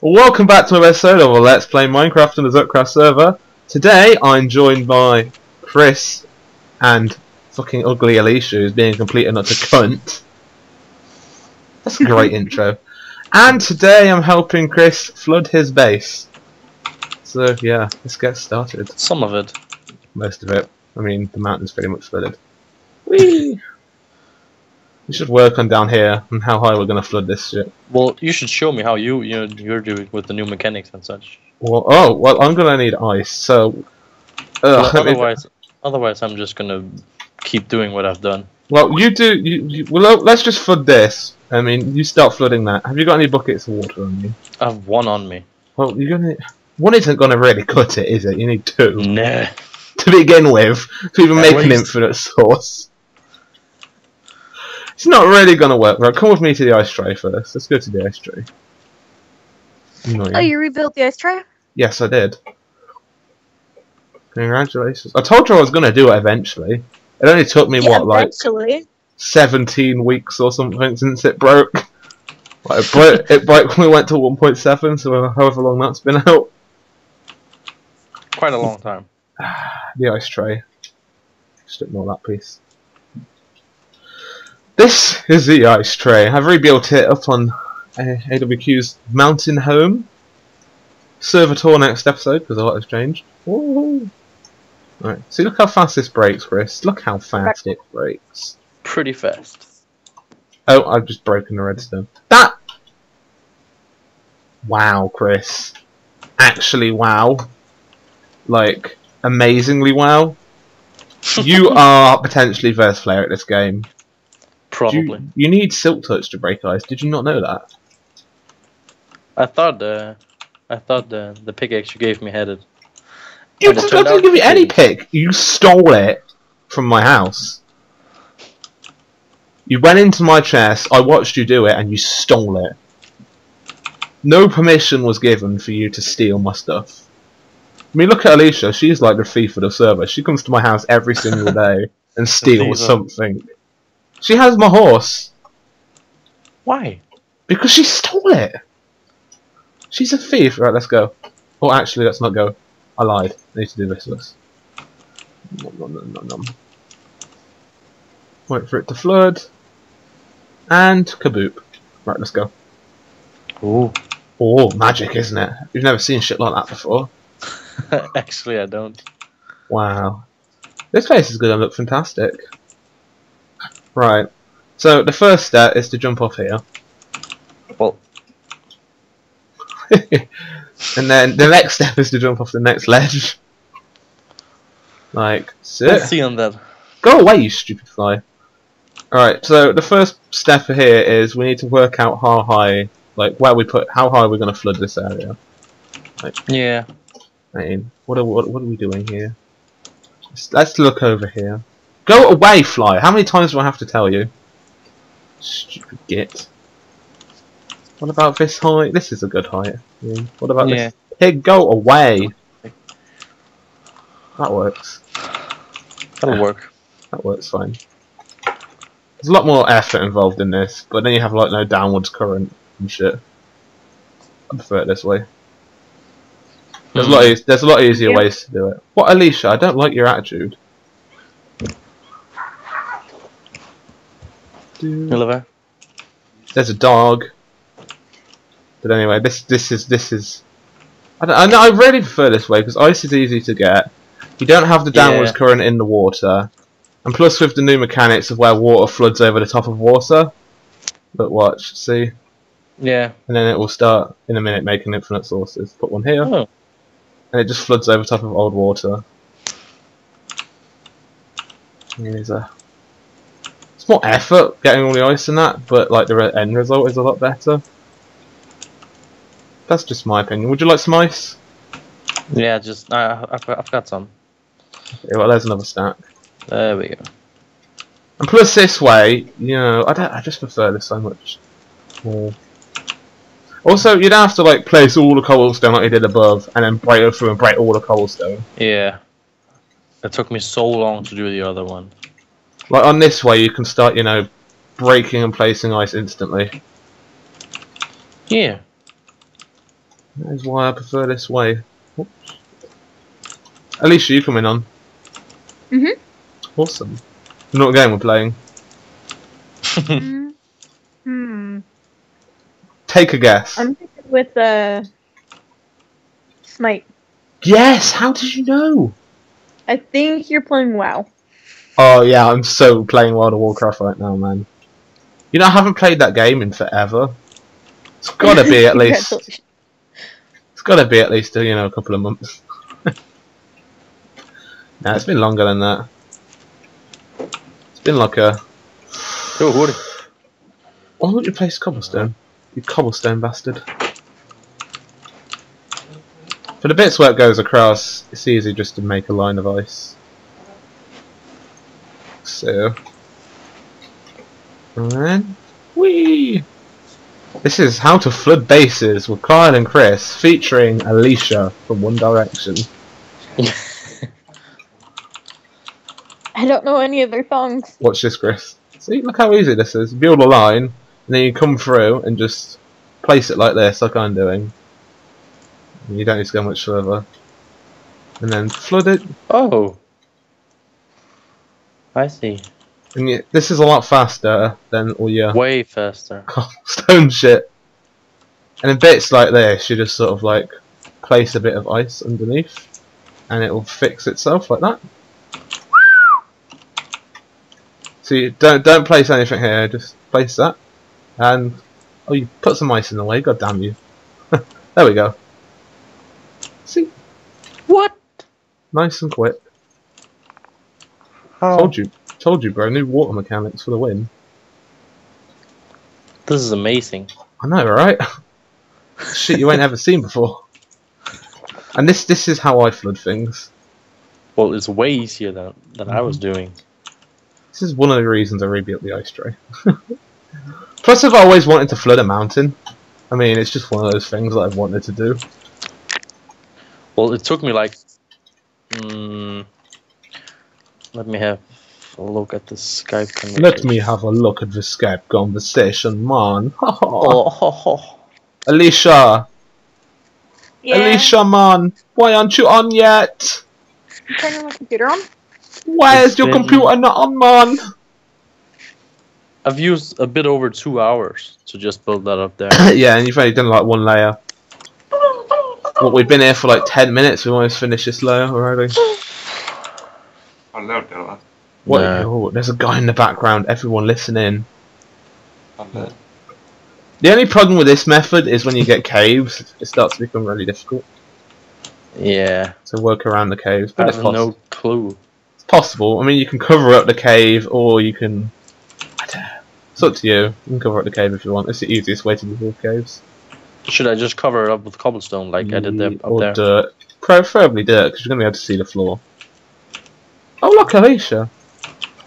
Welcome back to my best solo or Let's Play Minecraft on the Zupcraft server. Today I'm joined by Chris and fucking ugly Alysha, who's being complete and utter cunt. That's a great intro. And today I'm helping Chris flood his base. So yeah, let's get started. Some of it. Most of it. I mean, the mountain's pretty much flooded. Whee! We should work on down here and how high we're gonna flood this shit. Well, you should show me how you're doing with the new mechanics and such. Well, I'm gonna need ice. So, otherwise I'm just gonna keep doing what I've done. Well, well, let's just flood this. I mean, you start flooding that. Have you got any buckets of water on you? I have one on me. Well, one isn't gonna really cut it, is it? You need two. Nah. To begin with, to even make an infinite source. It's not really gonna work, bro. Come with me to the ice tray first. Let's go to the ice tray. Annoying. Oh, you rebuilt the ice tray? Yes, I did. Congratulations. I told you I was gonna do it eventually. It only took me, yeah, what, eventually, like 17 weeks or something since it broke. Like, it broke when we went to 1.7, so however long that's been out. Quite a long time. The ice tray. Just ignore that piece. This is the ice tray. I've rebuilt it up on AWQ's mountain home. Server tour next episode, because a lot has changed. Woo-hoo. Alright, see, look how fast this breaks, Chris. Look how fast it breaks. Pretty fast. Oh, I've just broken the redstone. That! Wow, Chris. Actually, wow. Like, amazingly wow. You are potentially first player at this game. Probably. You need silk touch to break ice. Did you not know that? I thought the pickaxe you gave me had it. You didn't give me any pick. You stole it from my house. You went into my chest. I watched you do it, and you stole it. No permission was given for you to steal my stuff. I mean, look at Alysha. She's like the thief of the server. She comes to my house every single day and steals something. She has my horse. Why? Because she stole it. She's a thief. Right, let's go. Oh, actually, let's not go. I lied. I need to do this first. Nom. Wait for it to flood. And kaboop. Right, let's go. Ooh. Oh, magic, isn't it? You've never seen shit like that before. Actually, I don't. Wow. This place is going to look fantastic. Right, so the first step is to jump off here. Well. And then the next step is to jump off the next ledge. Like, sit. Let's see on that. Go away, you stupid fly. Alright, so the first step here is we need to work out how high, like, how high we're going to flood this area. Like, yeah. I mean, what are we doing here? Let's look over here. Go away, fly! How many times do I have to tell you? Stupid git. What about this height? This is a good height. Yeah. What about this? Pig, go away! That works. That'll work. That works fine. There's a lot more effort involved in this, but then you have, like, no downwards current and shit. I prefer it this way. There's, there's a lot easier ways to do it. What, Alysha? I don't like your attitude. Hello. There's a dog. But anyway, this is. I really prefer this way because ice is easy to get. You don't have the downwards current in the water, and plus with the new mechanics of where water floods over the top of water. But watch, see. Yeah. And then it will start in a minute making infinite sources. Put one here, and it just floods over top of old water. Here's a. More effort getting all the ice in that, but like the end result is a lot better. That's just my opinion. Would you like some ice? Yeah, just I've got some. Okay, well, there's another stack. There we go. And plus, this way, you know, I just prefer this so much more. Also, you'd have to like place all the cobblestone like you did above, and then break through and break all the cobblestone. Yeah, it took me so long to do the other one. Like, on this way, you can start, you know, breaking and placing ice instantly. Yeah. That is why I prefer this way. Oops. Alysha, you coming on? Mhm. Awesome. Not a game we're playing. Take a guess. I'm with Smite. Yes. How did you know? I think you're playing WoW. Oh yeah, I'm so playing World of Warcraft right now, man. You know, I haven't played that game in forever. It's gotta be at least. It's gotta be at least, you know, a couple of months. Nah, it's been longer than that. It's been like a. Oh, what? Why don't you place cobblestone? You cobblestone bastard. For the bits where it goes across, it's easy just to make a line of ice. So. And then. Whee! This is How to Flood Bases with Kyle and Chris, featuring Alysha from One Direction. I don't know any of their songs. Watch this, Chris. See, look how easy this is. Build a line, and then you come through and just place it like this, like I'm doing. You don't need to go much further. And then flood it. Oh! I see. And you, this is a lot faster than all your... Way faster. Cobblestone shit. And in bits like this, you just sort of like place a bit of ice underneath. And it will fix itself like that. So you don't place anything here, just place that. And... Oh, you put some ice in the way, god damn you. There we go. See? What? Nice and quick. How? Told you bro, new water mechanics for the win. This is amazing. I know, right? Shit you ain't ever seen before. And this is how I flood things. Well, it's way easier than I was doing. This is one of the reasons I rebuilt the ice tray. Plus I've always wanted to flood a mountain. I mean, it's just one of those things that I've wanted to do. Well, it took me like... let me have a look at the Skype conversation. Let me have a look at the Skype conversation, man. Alysha! Yeah. Alysha, man! Why aren't you on yet? You turning my computer on? Why is your computer not on, man? I've used a bit over 2 hours to just build that up there. Yeah, and you've only done like one layer. Well, we've been here for like 10 minutes. We've almost finished this layer already. I love that. What? No. Oh, there's a guy in the background. Everyone, listen in. The only problem with this method is when you get caves, it starts to become really difficult. Yeah. So work around the caves, but I have no clue. It's possible. I mean, you can cover up the cave, or you can. I don't know. It's up to you. You can cover up the cave if you want. It's the easiest way to build caves. Should I just cover it up with cobblestone like I did up there? Or dirt. Preferably dirt, because you're going to be able to see the floor. Oh, look, Alysha.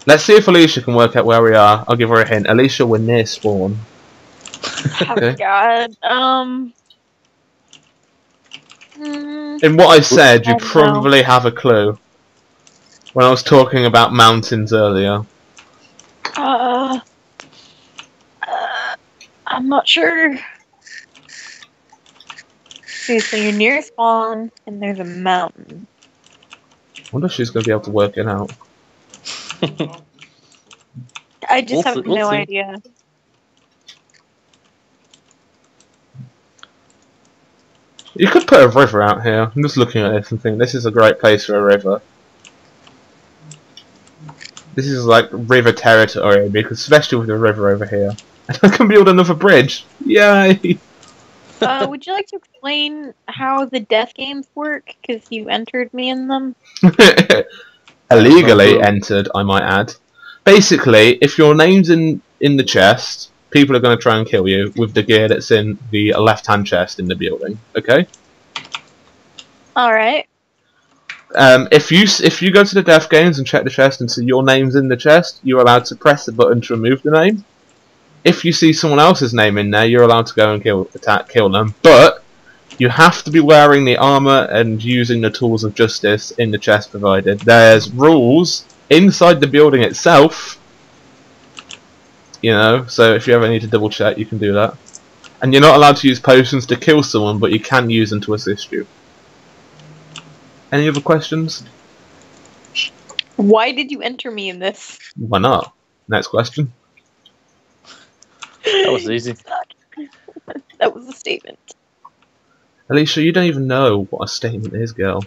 Let's see if Alysha can work out where we are. I'll give her a hint. Alysha, we're near spawn. Oh, God. In what I said, you probably have a clue. When I was talking about mountains earlier. I'm not sure. Okay, so you're near spawn, and there's a mountain. I wonder if she's going to be able to work it out. I just have no idea. You could put a river out here. I'm just looking at this and thinking, this is a great place for a river. This is like river territory, because especially with the river over here. And I can build another bridge. Yay! Would you like to explain how the death games work? Because you entered me in them. Illegally entered, I might add. Basically, if your name's in the chest, people are going to try and kill you with the gear that's in the left-hand chest in the building. Okay. All right. If you go to the death games and check the chest and see your name's in the chest, you're allowed to press the button to remove the name. If you see someone else's name in there, you're allowed to go and kill them, but you have to be wearing the armor and using the tools of justice in the chest provided. There's rules inside the building itself, you know, so if you ever need to double check, you can do that. And you're not allowed to use potions to kill someone, but you can use them to assist you. Any other questions? Why did you enter me in this? Why not? Next question. That was easy. That was a statement. Alysha, you don't even know what a statement is, girl.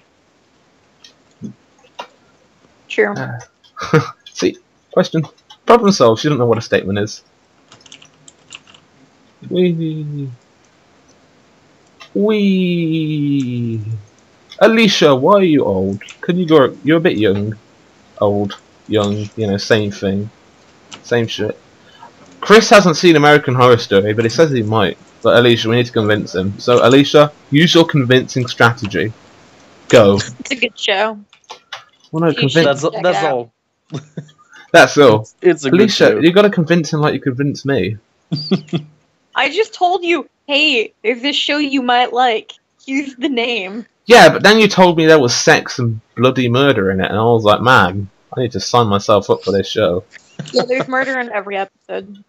Sure. See? Question. Problem solved. She doesn't know what a statement is. Wee. Wee. Alysha, why are you old? Could you go? You're a bit young. Old, young, you know, same thing. Same shit. Chris hasn't seen American Horror Story, but he says he might. But Alysha, we need to convince him. So Alysha, use your convincing strategy. Go. It's a good show. Well, no, that's all. That's all. It's a good show. Alysha, you gotta convince him like you convinced me. I just told you, hey, there's this show you might like. Use the name. Yeah, but then you told me there was sex and bloody murder in it, and I was like, man, I need to sign myself up for this show. Yeah, there's murder in every episode.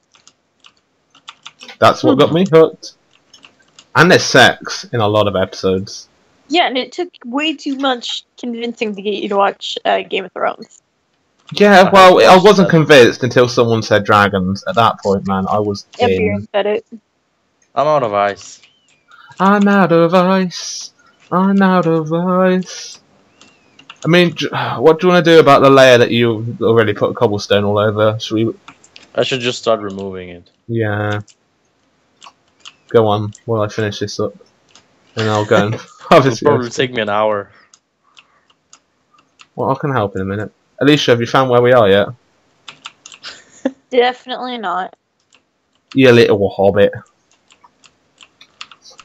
That's what got me hooked. And there's sex in a lot of episodes. Yeah, and it took way too much convincing to get you to watch Game of Thrones. Yeah, well, I wasn't convinced until someone said dragons. At that point, man, I was in. I'm out of ice. I'm out of ice. I'm out of ice. I mean, what do you want to do about the layer that you already put cobblestone all over? Should we? I should just start removing it. Yeah. Go on, while I finish this up. And I'll go and... It'll probably take me an hour. Well, I can help in a minute. Alysha, have you found where we are yet? Definitely not. You little hobbit.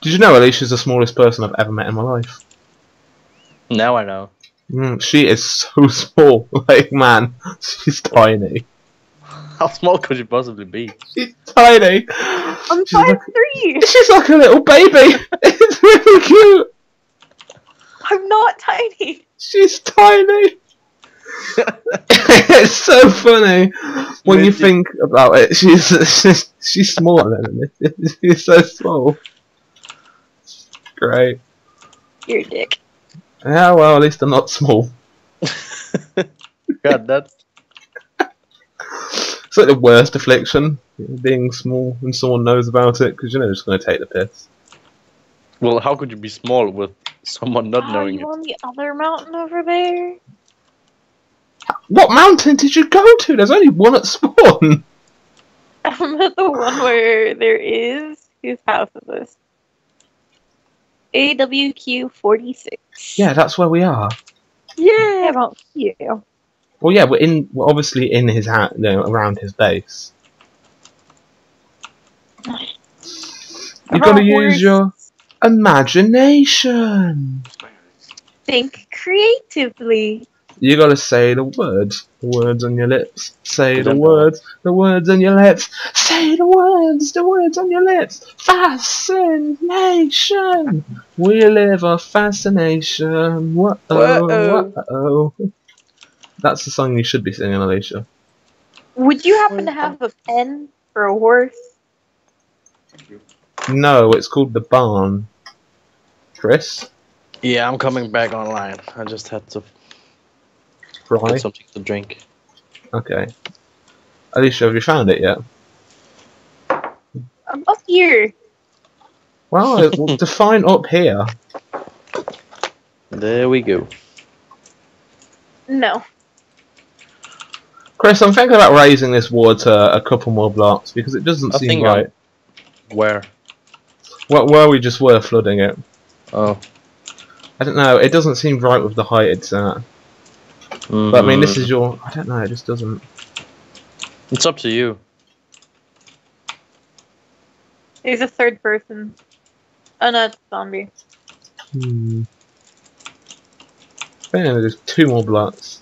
Did you know Alysha's the smallest person I've ever met in my life? Now I know. She is so small. Like, man, she's tiny. How small could she possibly be? She's tiny. I'm 5'3". She's like a little baby. It's really cute. I'm not tiny. She's tiny. It's so funny when you think about it. She's smaller than it. She's so small. Great. You're a dick. Yeah, well, at least I'm not small. God, that's... It's like the worst affliction, being small, and someone knows about it, because, you know, they're just going to take the piss. Well, how could you be small with someone not knowing it? Are you on the other mountain over there? What mountain did you go to? There's only one at spawn! I'm at the one where there is... Whose house is this? AWQ46. Yeah, that's where we are. Yeah, about you. Well, yeah, we're obviously in his house, no, around his base. You gotta use your imagination. Think creatively. You gotta say the words. The words on your lips. Say the words. The words on your lips. Say the words. The words on your lips. Fascination. We live a fascination. Whoa, whoa, whoa. That's the song you should be singing, Alysha. Would you happen to have a pen for a horse? No, it's called the barn. Chris? Yeah, I'm coming back online. I just had to... Get something to drink. Okay. Alysha, have you found it yet? I'm up here. Well, define up here. There we go. No. Chris, I'm thinking about raising this water a couple more blocks because it doesn't seem right. Where? What were we just were flooding it? Oh. I don't know. It doesn't seem right with the height it's at. But I mean, this is your... I don't know, it just doesn't... It's up to you. He's a third person. Oh no, it's a zombie. Anyway, there's two more blocks.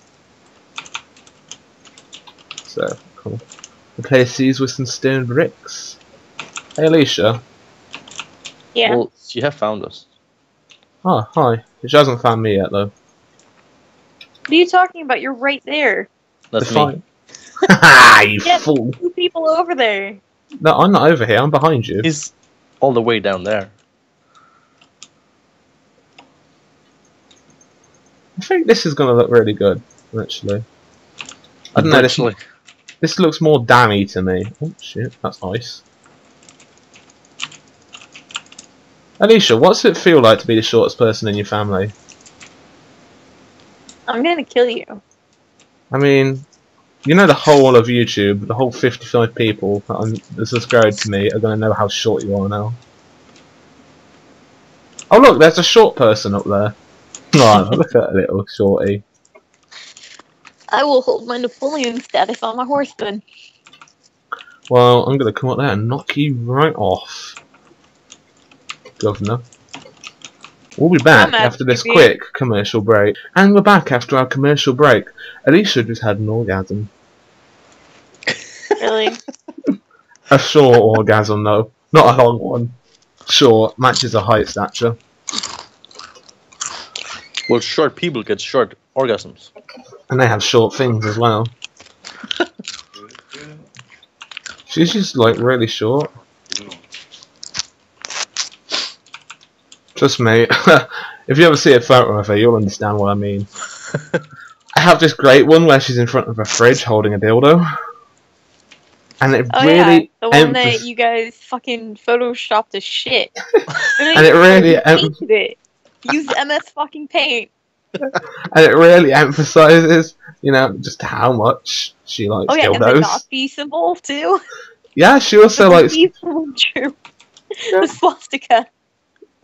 So, cool. Replace these with some stone bricks. Hey, Alysha. Yeah? Well, she has found us. Oh, hi. She hasn't found me yet, though. What are you talking about? You're right there. That's fine. You fool. Two people over there. No, I'm not over here. I'm behind you. He's all the way down there. I think this is going to look really good, actually. I don't know, this looks more dammy to me. Oh shit, that's nice. Alysha, what's it feel like to be the shortest person in your family? I'm gonna kill you. I mean, you know the whole of YouTube, the whole 55 people that subscribe to me are gonna know how short you are now. Oh look, there's a short person up there. Oh, look at that little shorty. I will hold my Napoleon status on my horse then. Well, I'm gonna come up there and knock you right off, Governor. We'll be back after this quick commercial break. And we're back after our commercial break. Alysha just had an orgasm. Really? A short orgasm, though. Not a long one. Short matches her height stature. Well, short people get short orgasms. And they have short things as well. She's just, like, really short. Trust me, if you ever see a photo of her, you'll understand what I mean. I have this great one where she's in front of a fridge holding a dildo. And it the one that you guys fucking photoshopped as shit. And it really painted it. Use MS fucking paint. And it really emphasizes, you know, just how much she likes dildos. Oh yeah, and the Nazi symbol too. Yeah, she also likes... The swastika.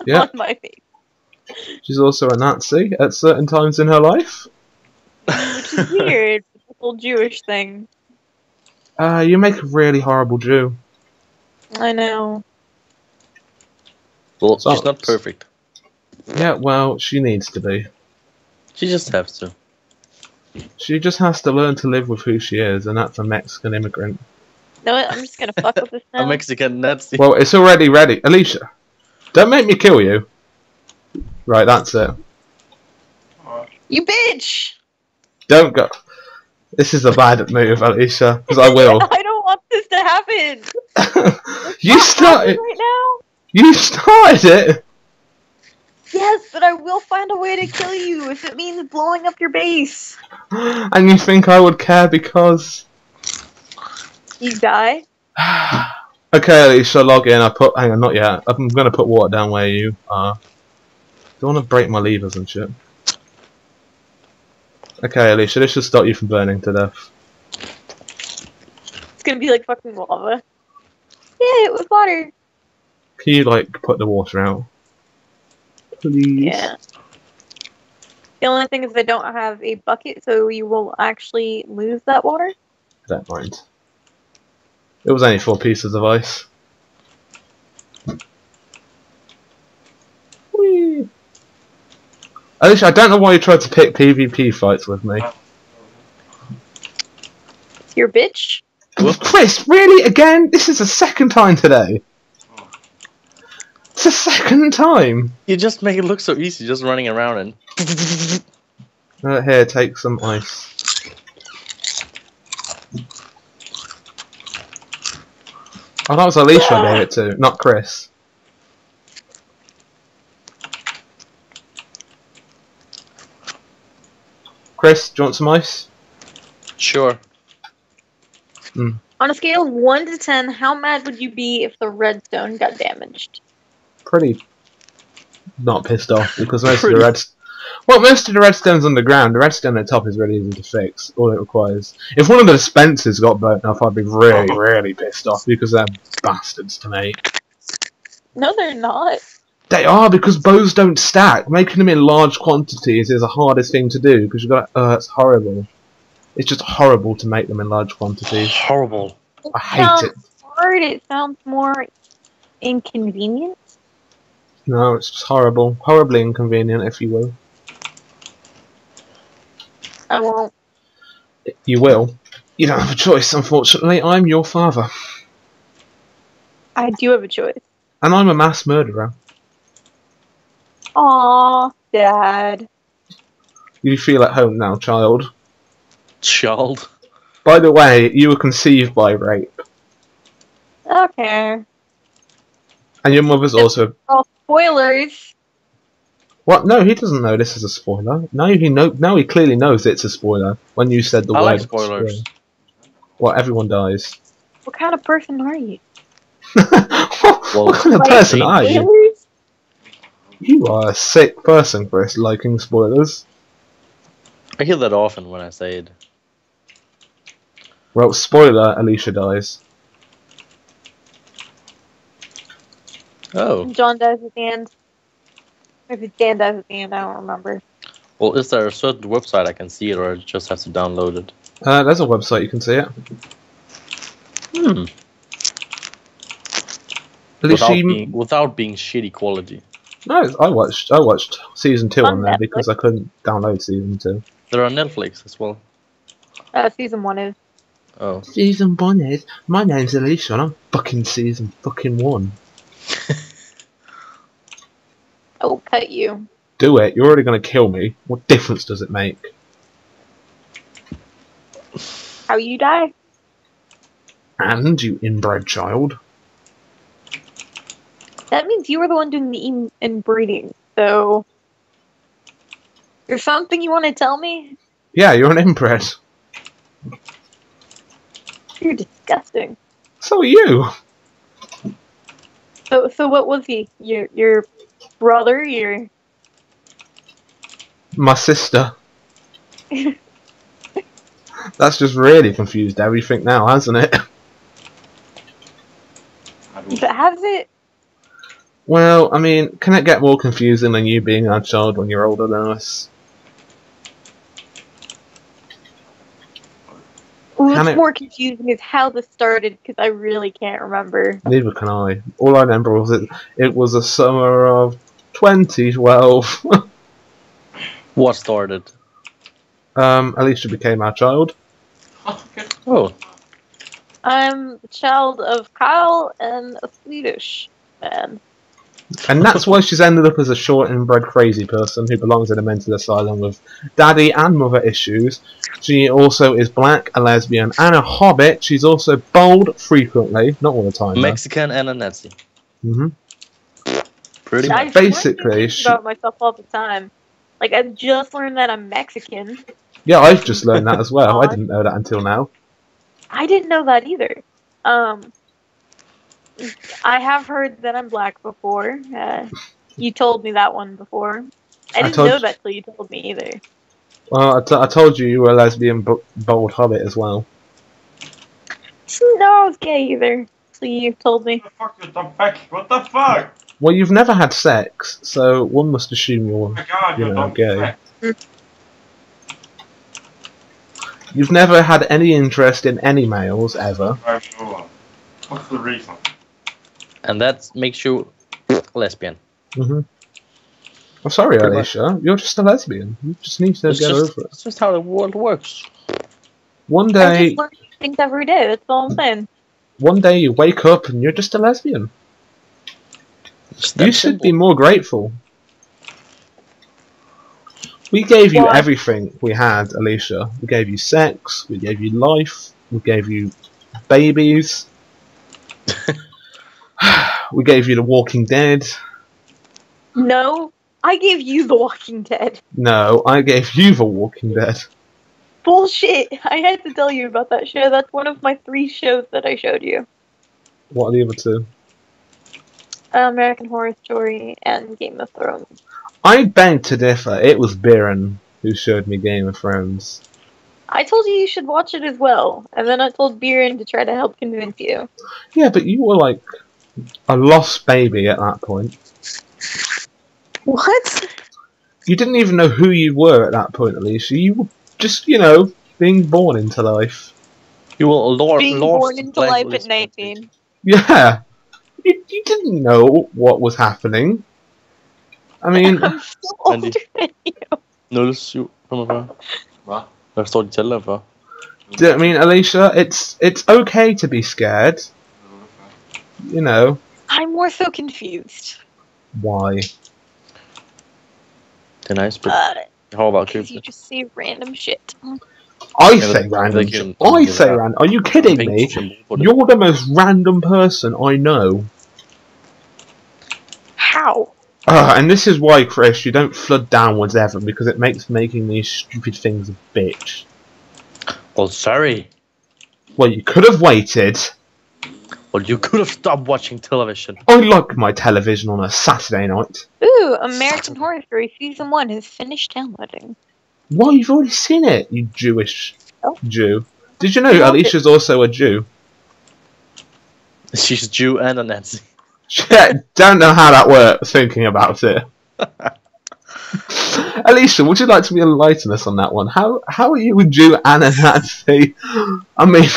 Yeah. On my face. She's also a Nazi at certain times in her life. Which is weird, the whole Jewish thing. You make a really horrible Jew. I know. Well, she's not perfect. Yeah, well, she needs to be. She just has to. She just has to learn to live with who she is, and that's a Mexican immigrant. No, I'm just gonna fuck with this now. A Mexican Nazi. Well, it's already ready. Alysha. Don't make me kill you. Right, that's it. You bitch! Don't go. This is a bad move, Alysha, because I will. I don't want this to happen. You started right now. You started it. Yes, but I will find a way to kill you if it means blowing up your base. And you think I would care because you die? Okay, Alysha, log in. Hang on, not yet. I'm gonna put water down where you are. Don't wanna break my levers and shit. Okay, Alysha, this should stop you from burning to death. It's gonna be like fucking lava. Yeah, it was water. Can you, like, put the water out? Please. Yeah. The only thing is I don't have a bucket, so you will actually lose that water. I don't mind. It was only 4 pieces of ice. Whee! Alysha, I don't know why you tried to pick PvP fights with me. You're a bitch. Chris, really? Again? This is the second time today. It's the second time. You just make it look so easy, just running around and... Here, take some ice. Oh, that was Alysha I gave it to, not Chris. Chris, do you want some ice? Sure. Mm. On a scale of 1 to 10, how mad would you be if the redstone got damaged? Pretty... not pissed off, because most of the redstone... Well, most of the redstone's underground. The redstone at the top is really easy to fix. All it requires. If one of the dispensers got blown up, I'd be really, really pissed off because they're bastards to me. No, they're not. They are, because bows don't stack. Making them in large quantities is the hardest thing to do because you've got. It's horrible. It's just horrible to make them in large quantities. Horrible. I hate it. Hard. It sounds more inconvenient. No, it's just horrible. Horribly inconvenient, if you will. I won't. You will. You don't have a choice, unfortunately. I'm your father. I do have a choice. And I'm a mass murderer. Aww, Dad. You feel at home now, child. Child? By the way, you were conceived by rape. Okay. And your mother's also... Oh, spoilers! What? No, he doesn't know this is a spoiler. Now he clearly knows it's a spoiler when you said the word. I like spoilers. Well, everyone dies. What kind of person are you? What kind of person are you? You are a sick person, Chris, liking spoilers. I hear that often when I say it. Well, spoiler, Alysha dies. Oh. John dies at the end. If it's Dan does it, Dan, I don't remember. Well, is there a certain website I can see it, or I just have to download it? There's a website you can see it. Hmm. Without being shitty quality. No, I watched season 2 on there Netflix. Because I couldn't download season 2. They're on Netflix as well. Season 1 is. Oh. Season 1 is. My name's Alysha, and I'm fucking season 1. I'll cut you. Do it. You're already going to kill me. What difference does it make? How you die? And you inbred child. That means you were the one doing the inbreeding. So, there's something you want to tell me? Yeah, you're an inbred. You're disgusting. So are you. So what was he? Your brother, your... My sister. That's just really confused everything now, hasn't it? But has it? Well, I mean, can it get more confusing than you being our child when you're older than us? What's more confusing is how this started, because I really can't remember. Neither can I. All I remember was it was the summer of 2012. What started? Alysha became our child. Oh. I'm the child of Kyle and a Swedish man. And that's why she's ended up as a short inbred crazy person who belongs in a mental asylum with daddy and mother issues. She also is black, a lesbian, and a hobbit. She's also bold frequently, not all the time. Mexican though. And a Nazi. Mm-hmm. Pretty much. Basically, she... about myself all the time. Like, I've just learned that I'm Mexican. Yeah, I've just learned that as well. I didn't know that until now. I didn't know that either. I have heard that I'm black before. You told me that one before. I didn't know that till you told me either. Well, I told you you were a lesbian bold hobbit as well. No, I was gay either. So you told me. What the fuck? What the fuck? Well, you've never had sex, so one must assume you're, gay. You've never had any interest in any males ever. What's the reason? And that makes you lesbian. Mm-hmm. I'm sorry, Alysha. You're just a lesbian. You just need to get over it. It's just how the world works. One day... I just learn things every day. That's all I'm saying. One day you wake up and you're just a lesbian. You should be more grateful. We gave you everything we had, Alysha. We gave you sex. We gave you life. We gave you babies. We gave you The Walking Dead. No, I gave you The Walking Dead. No, I gave you The Walking Dead. Bullshit! I had to tell you about that show. That's one of my 3 shows that I showed you. What are the other 2? American Horror Story and Game of Thrones. I beg to differ. It was Biren who showed me Game of Thrones. I told you should watch it as well, and then I told Biren to try to help convince you. Yeah, but you were like a lost baby at that point. What? You didn't even know who you were at that point, Alysha. You were just, you know, being born into life. You were a lost baby. Being born into life at 19. Yeah. You didn't know what was happening. I mean... I'm so older than you. No, shoot. What? I started to love her. I mean, Alysha, it's okay to be scared. You know. I'm more so confused. Why? Then I speak. How about you? You just say random shit. I say random shit. I say random. Are you kidding me? You're the most random person I know. How? And this is why, Chris, you don't flood downwards ever, because it makes making these stupid things a bitch. Well, sorry. Well, you could have waited. Well, you could have stopped watching television. I like my television on a Saturday night. Ooh, American Horror Story Season 1 has finished downloading. Why? You've already seen it, you Jewish Jew. Did you know Alysha's also a Jew? She's a Jew and a Nazi. Don't know how that works, thinking about it. Alysha, would you like to enlighten us on that one? How are you a Jew and a Nazi? I mean,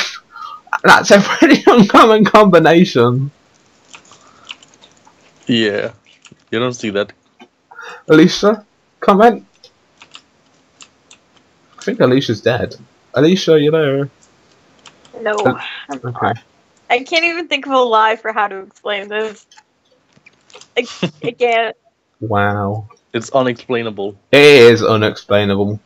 that's a pretty uncommon combination. Yeah, you don't see that. Alysha, comment? I think Alysha's dead. Alysha, you know... No, I'm not. I can't even think of a lie for how to explain this. I can't. Wow. It's unexplainable. It is unexplainable.